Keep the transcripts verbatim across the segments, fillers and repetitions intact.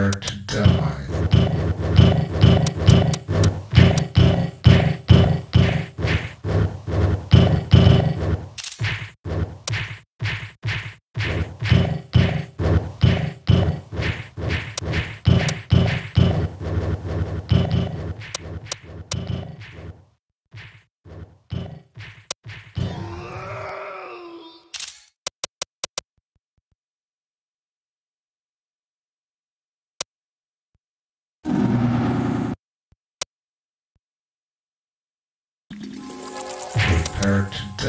her to die. Prepare to die.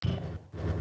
Thank you.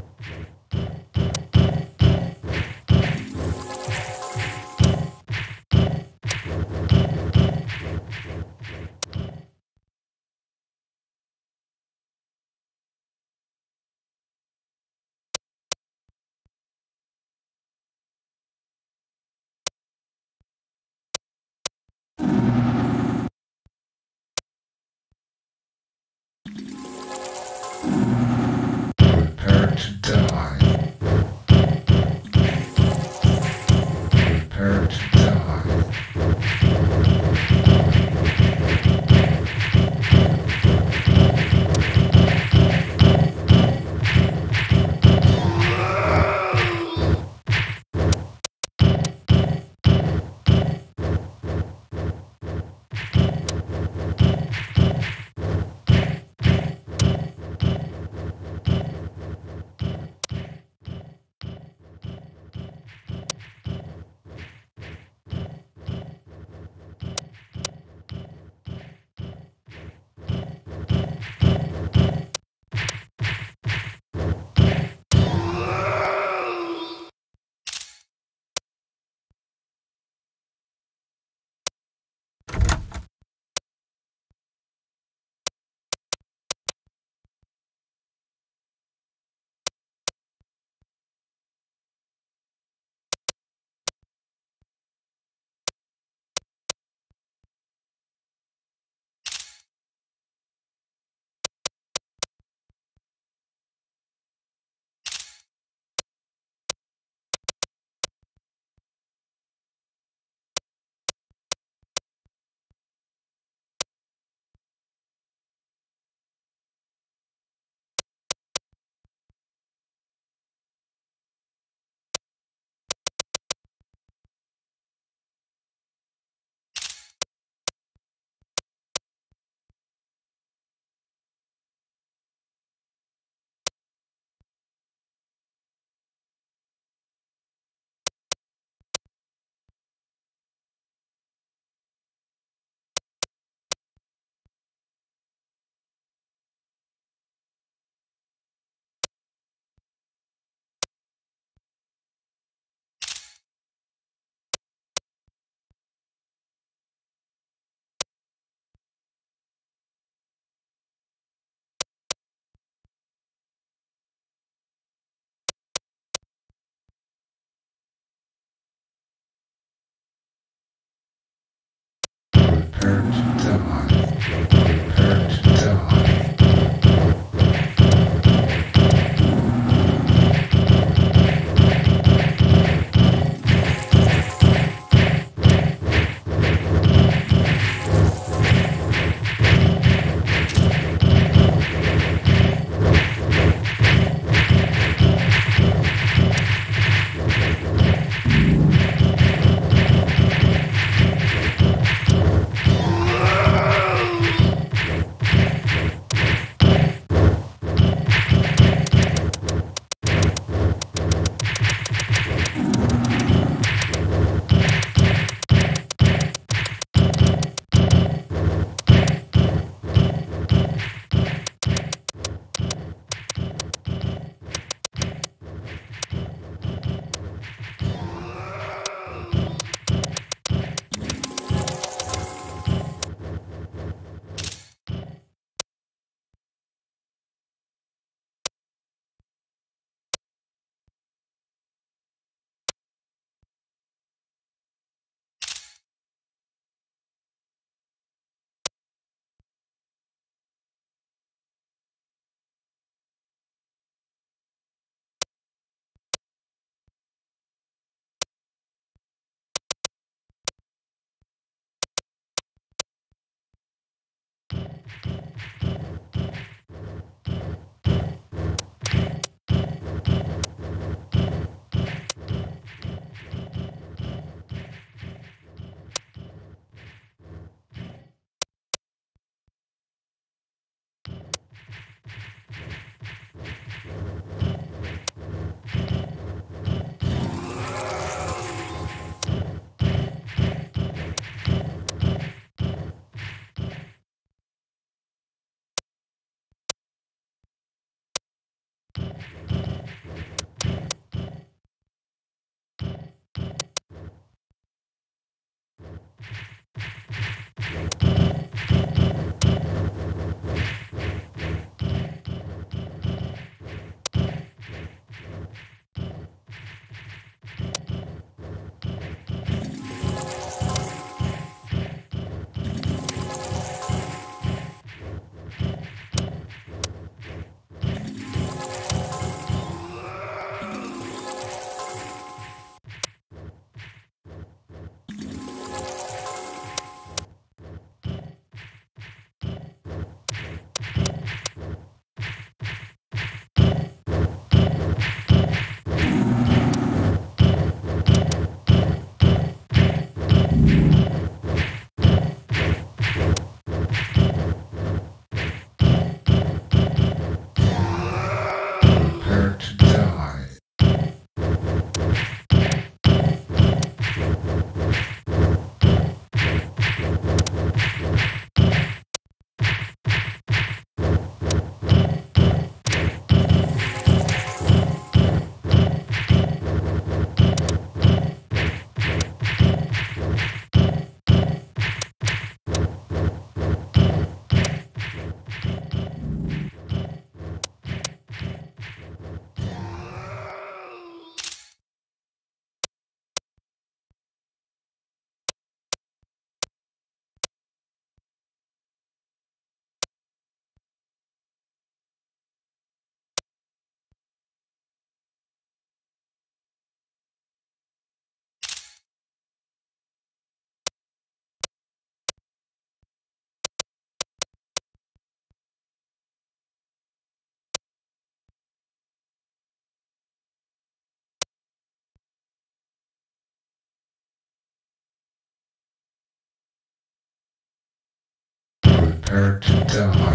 her tonight.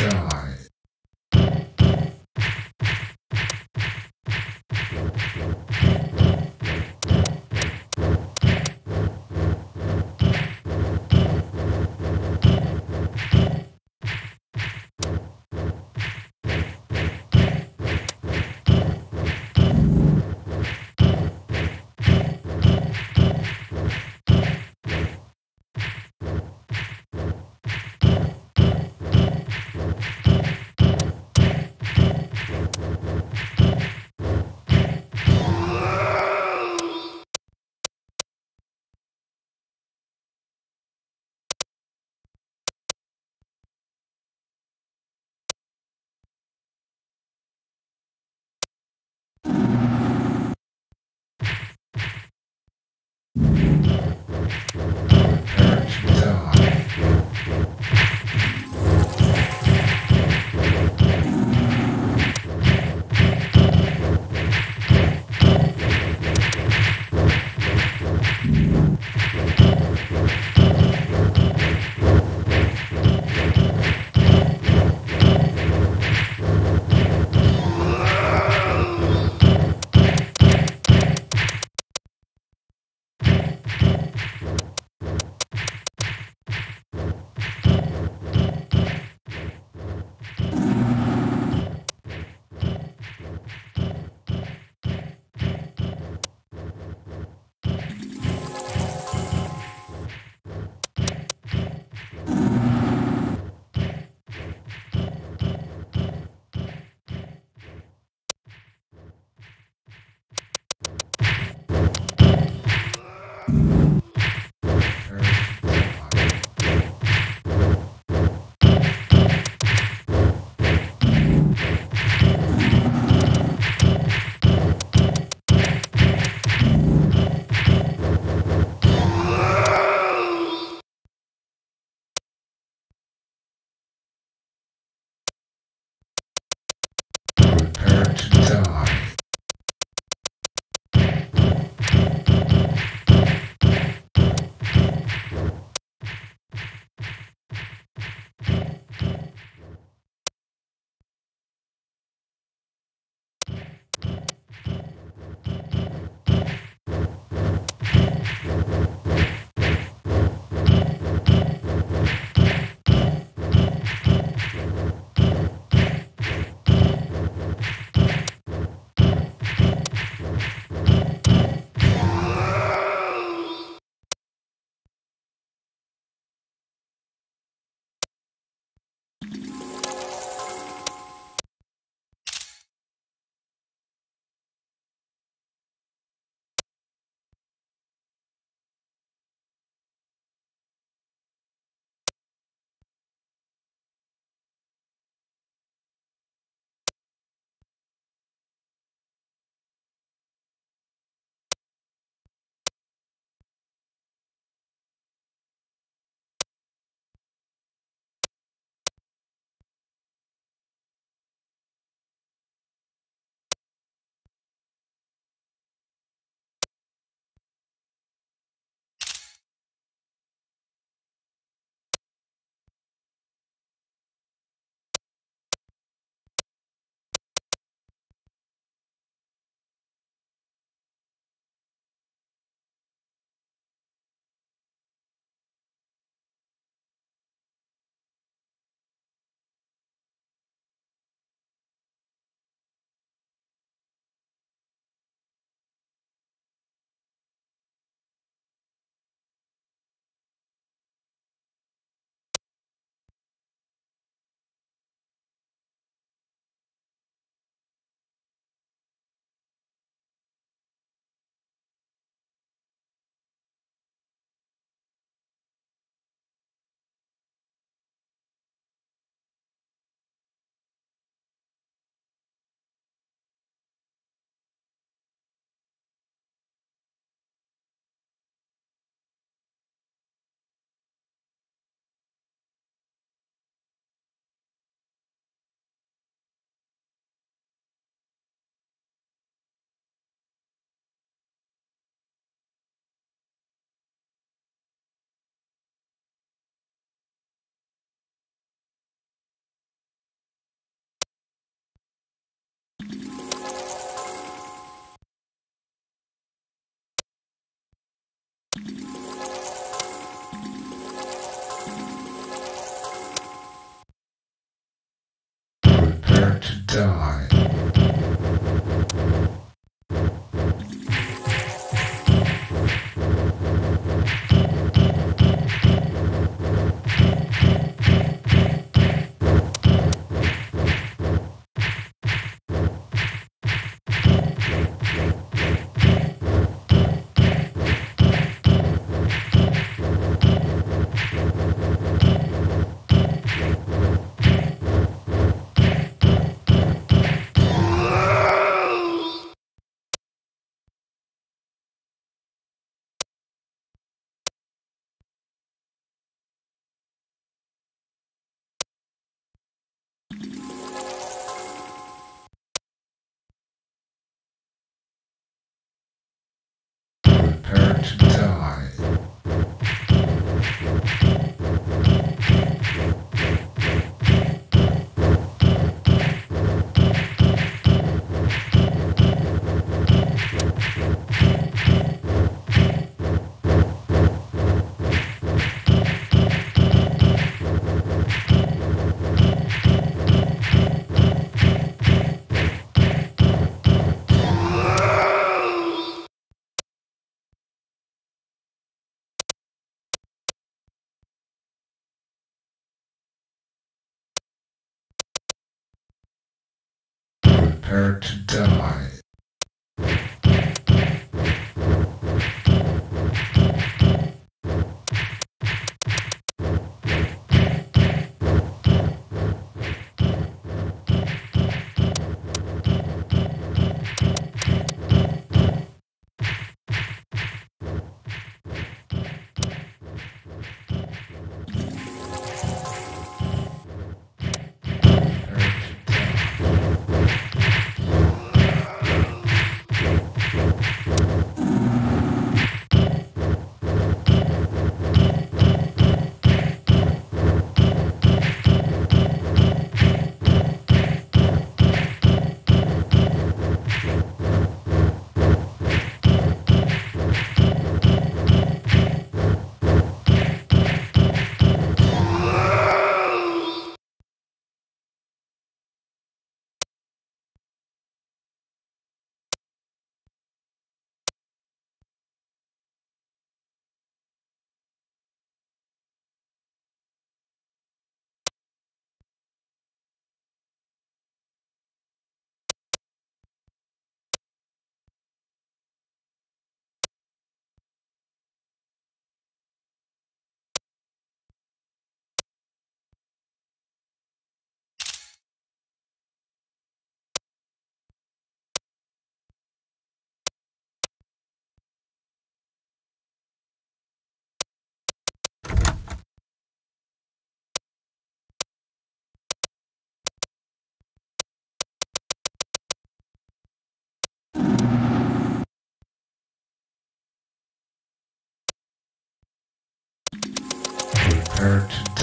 Die. Thank you. die. Prepare to die. Prepare to die.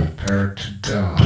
Prepare to die.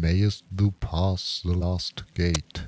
mayest thou pass the last gate.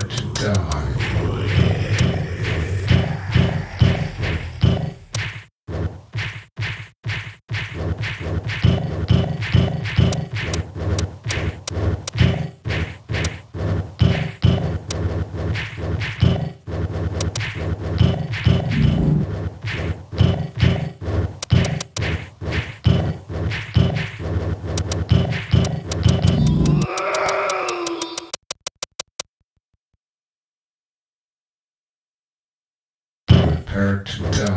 to prepare to die. Prepare to die. Prepare to die. To die.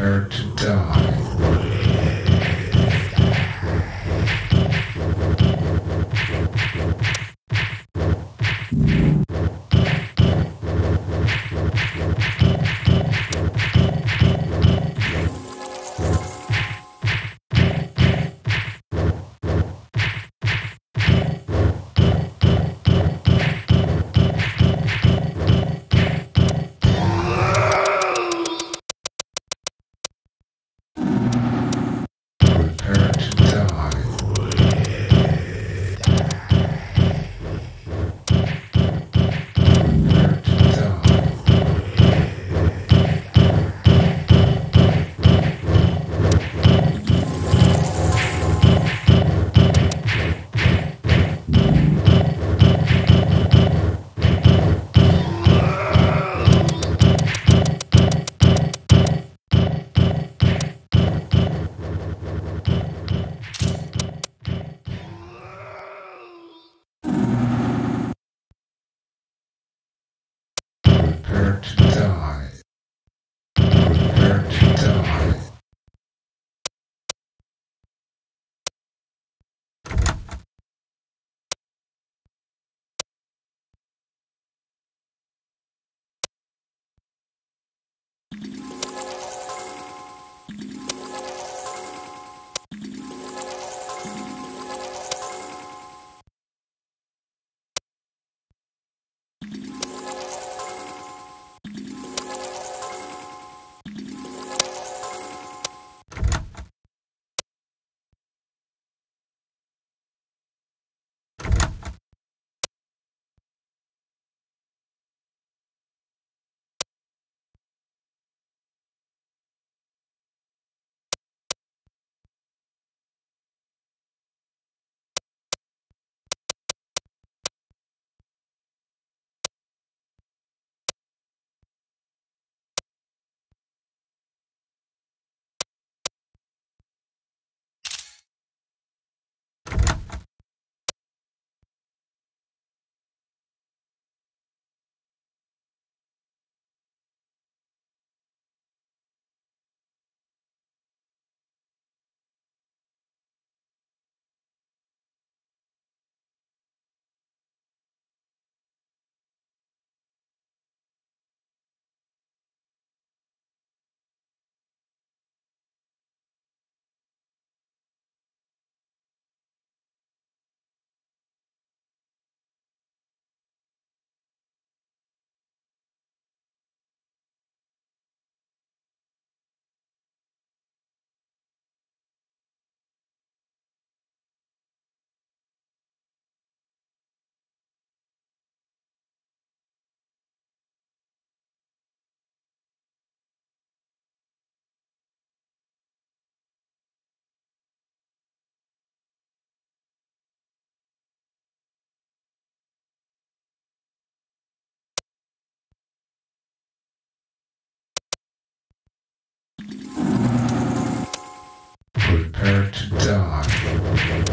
her to die. Prepare to die.